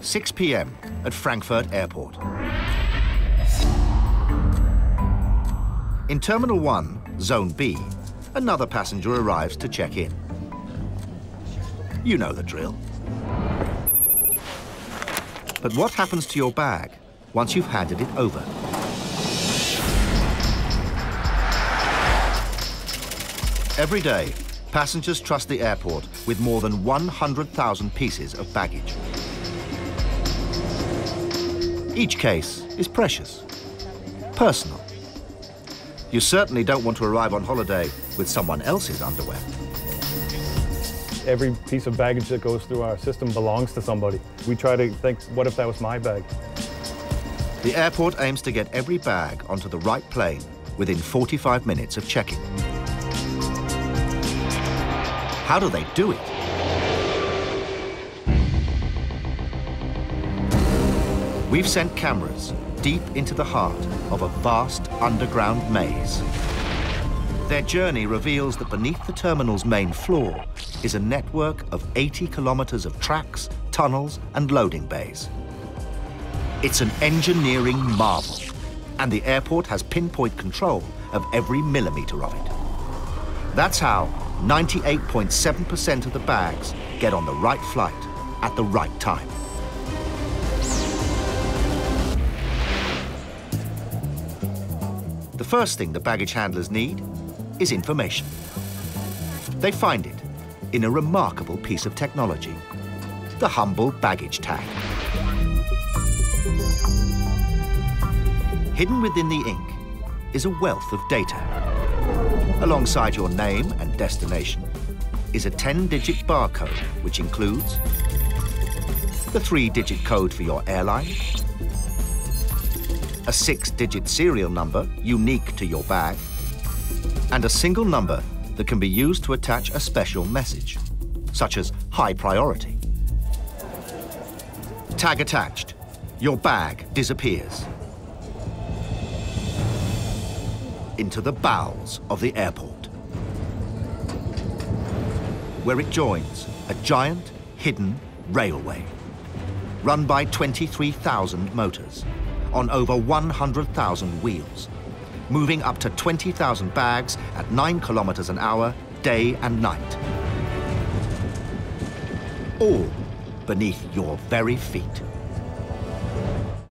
6 p.m. at Frankfurt Airport. In Terminal 1, Zone B, another passenger arrives to check in. You know the drill. But what happens to your bag once you've handed it over? Every day, passengers trust the airport with more than 100,000 pieces of baggage. Each case is precious, personal. You certainly don't want to arrive on holiday with someone else's underwear. Every piece of baggage that goes through our system belongs to somebody. We try to think, what if that was my bag? The airport aims to get every bag onto the right plane within 45 minutes of check-in. How do they do it? We've sent cameras deep into the heart of a vast underground maze. Their journey reveals that beneath the terminal's main floor is a network of 80 kilometers of tracks, tunnels, and loading bays. It's an engineering marvel, and the airport has pinpoint control of every millimeter of it. That's how 98.7% of the bags get on the right flight at the right time. The first thing the baggage handlers need is information. They find it in a remarkable piece of technology, the humble baggage tag. Hidden within the ink is a wealth of data. Alongside your name and destination is a 10-digit barcode, which includes the 3-digit code for your airline, a 6-digit serial number unique to your bag, and a single number that can be used to attach a special message, such as high priority. Tag attached, your bag disappears into the bowels of the airport, where it joins a giant hidden railway run by 23,000 motors on over 100,000 wheels, moving up to 20,000 bags at 9 kilometers an hour, day and night. All beneath your very feet.